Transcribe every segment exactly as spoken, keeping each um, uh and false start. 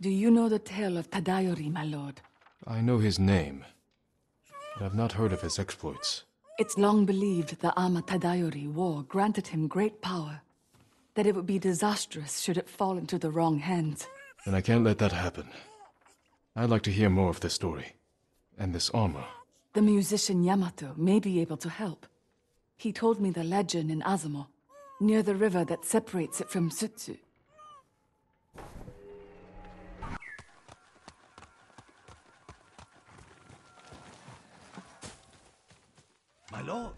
Do you know the tale of Tadayori, my lord? I know his name, but I've not heard of his exploits. It's long believed the Ama Tadayori War granted him great power, that it would be disastrous should it fall into the wrong hands. Then I can't let that happen. I'd like to hear more of this story, and this armor. The musician Yamato may be able to help. He told me the legend in Azamo, near the river that separates it from Sutsu. My lord!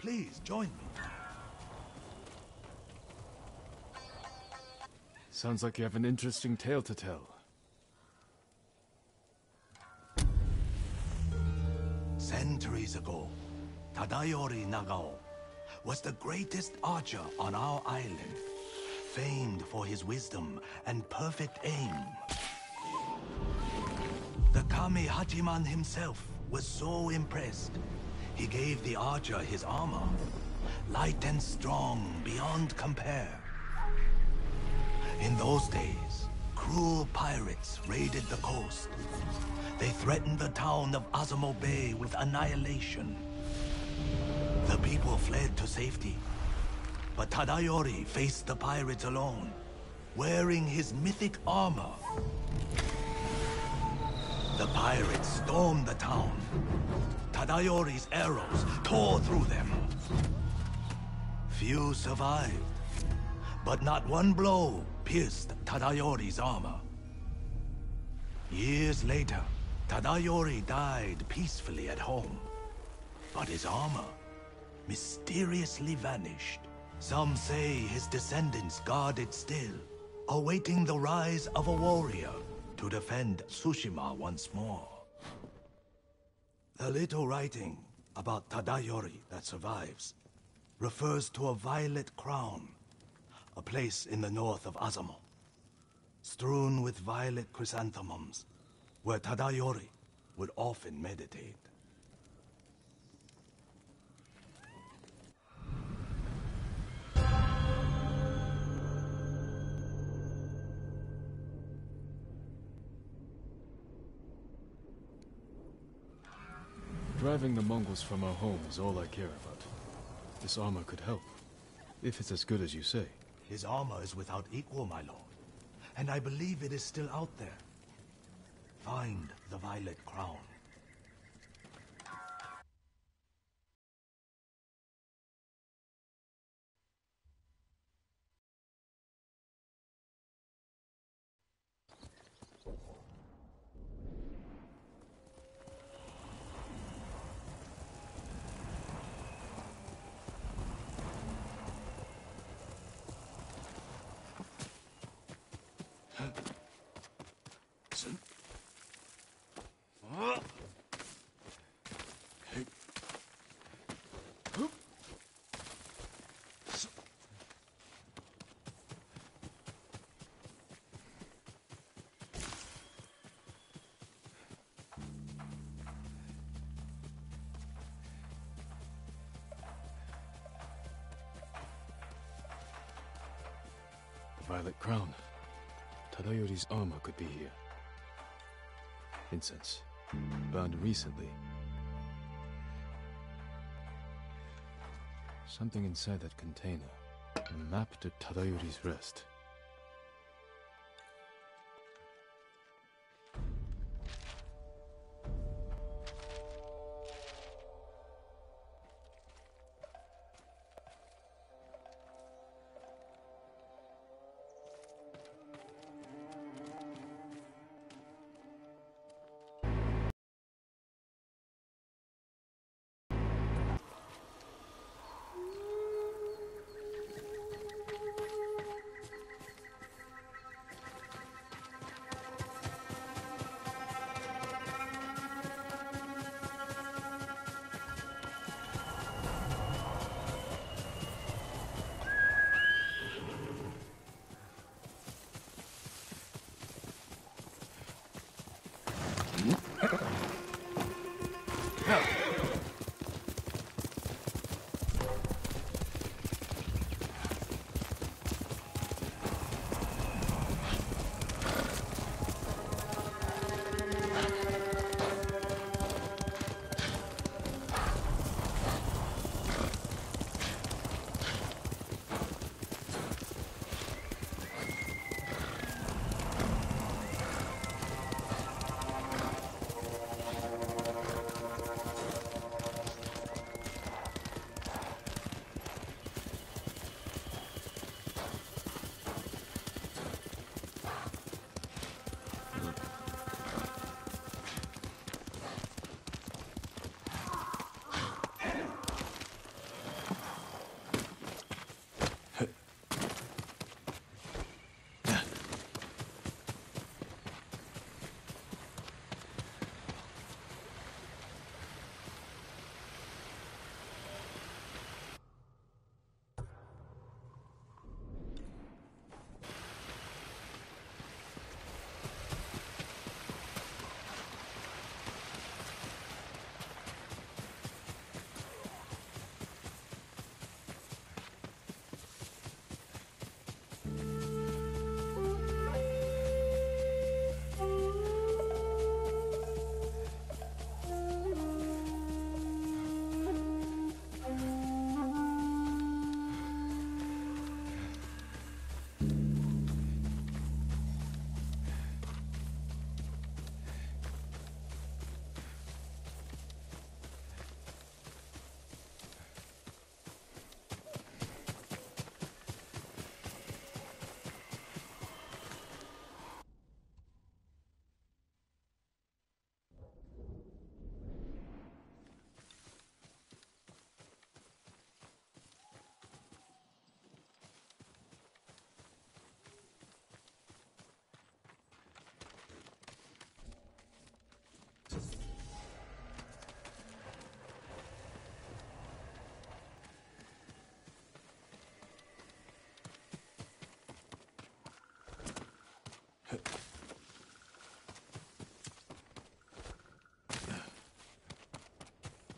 Please, join me. Sounds like you have an interesting tale to tell. Centuries ago, Tadayori Nagao was the greatest archer on our island, famed for his wisdom and perfect aim. The Kamehachiman himself was so impressed, he gave the archer his armor, light and strong beyond compare. In those days, cruel pirates raided the coast. They threatened the town of Azamo Bay with annihilation. The people fled to safety, but Tadayori faced the pirates alone, wearing his mythic armor. The pirates stormed the town. Tadayori's arrows tore through them. Few survived, but not one blow pierced Tadayori's armor. Years later, Tadayori died peacefully at home, but his armor mysteriously vanished. Some say his descendants guard it still, awaiting the rise of a warrior to defend Tsushima once more. The little writing about Tadayori that survives refers to a violet crown, a place in the north of Azamo, strewn with violet chrysanthemums, where Tadayori would often meditate. Driving the Mongols from our home is all I care about. This armor could help, if it's as good as you say. His armor is without equal, my lord, and I believe it is still out there. Find the Violet Crown. Violet Crown. Tadayori's armor could be here. Incense, burned recently. Something inside that container. A map to Tadayori's rest.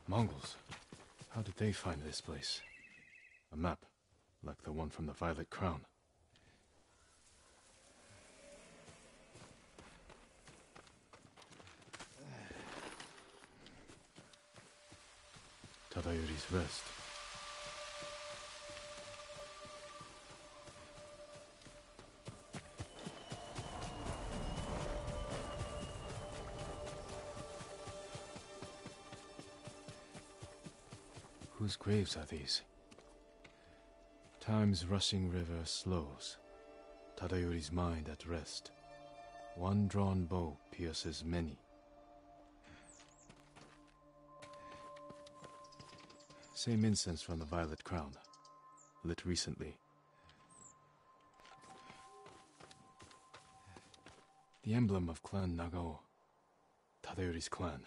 Mongols. How did they find this place? A map, like the one from the Violet Crown. Tadayori's vest. Whose graves are these? Time's rushing river slows, Tadayori's mind at rest. One drawn bow pierces many. Same incense from the Violet Crown, lit recently. The emblem of Clan Nagao, Tadayori's clan.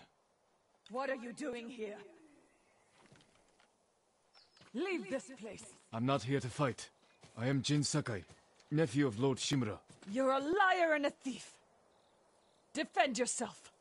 What are you doing here? Leave this place! I'm not here to fight. I am Jin Sakai, nephew of Lord Shimura. You're a liar and a thief! Defend yourself!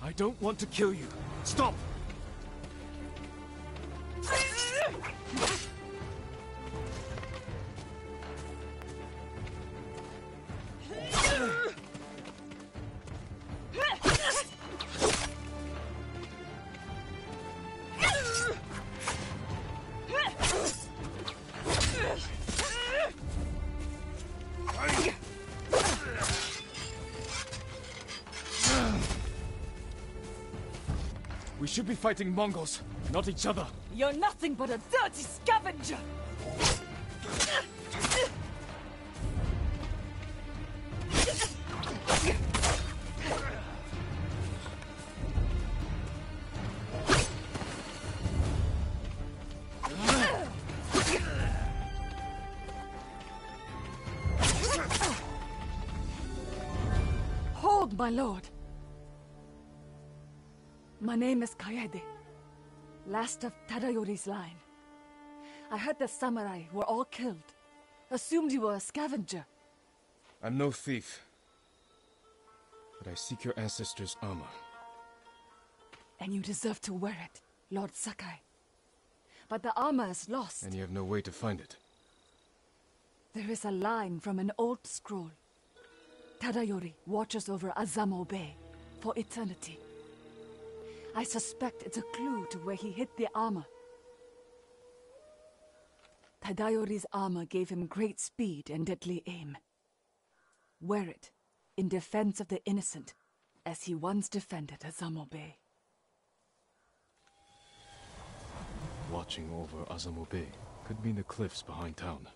I don't want to kill you. Stop! We should be fighting Mongols, not each other. You're nothing but a dirty scavenger! My lord. My name is Kaede, last of Tadayori's line. I heard the samurai were all killed. Assumed you were a scavenger. I'm no thief. But I seek your ancestors' armor. And you deserve to wear it, Lord Sakai. But the armor is lost. And you have no way to find it. There is a line from an old scroll. Tadayori watches over Azamo Bay for eternity. I suspect it's a clue to where he hid the armor. Tadayori's armor gave him great speed and deadly aim. Wear it in defense of the innocent, as he once defended Azamo Bay. Watching over Azamo Bay could mean the cliffs behind town.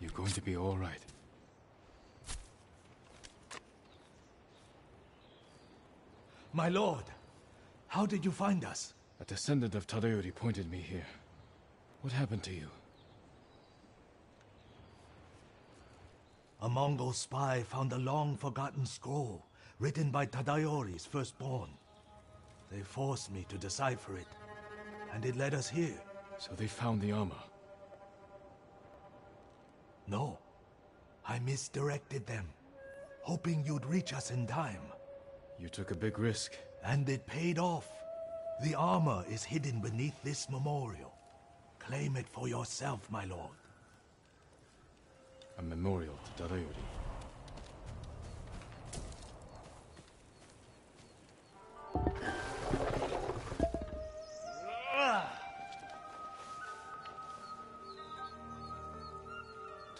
You're going to be all right. My lord, how did you find us? A descendant of Tadayori pointed me here. What happened to you? A Mongol spy found a long-forgotten scroll written by Tadayori's firstborn. They forced me to decipher it, and it led us here. So they found the armor? No. I misdirected them, hoping you'd reach us in time. You took a big risk. And it paid off. The armor is hidden beneath this memorial. Claim it for yourself, my lord. A memorial to Tadayori.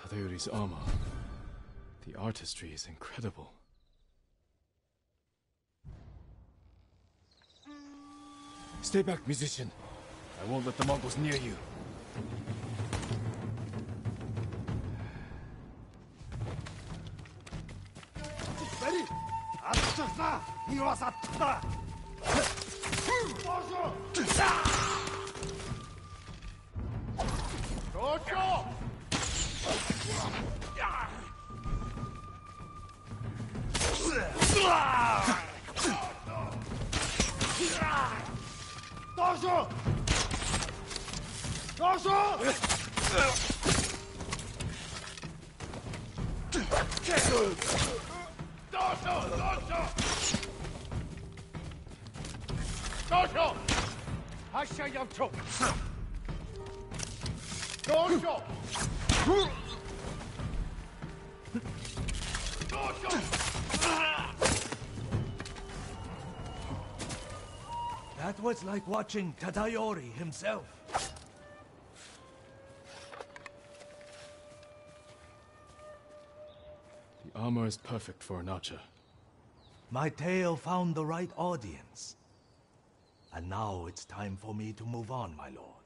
Tadayori's armor. The artistry is incredible. Stay back, musician. I won't let the Mongols near you. Dongshu! Dongshu! Dongshu! Dongshu! Hasha Yamato! Dongshu! Dongshu! That was like watching Tadayori himself. The armor is perfect for an archer. My tale found the right audience. And now it's time for me to move on, my lord.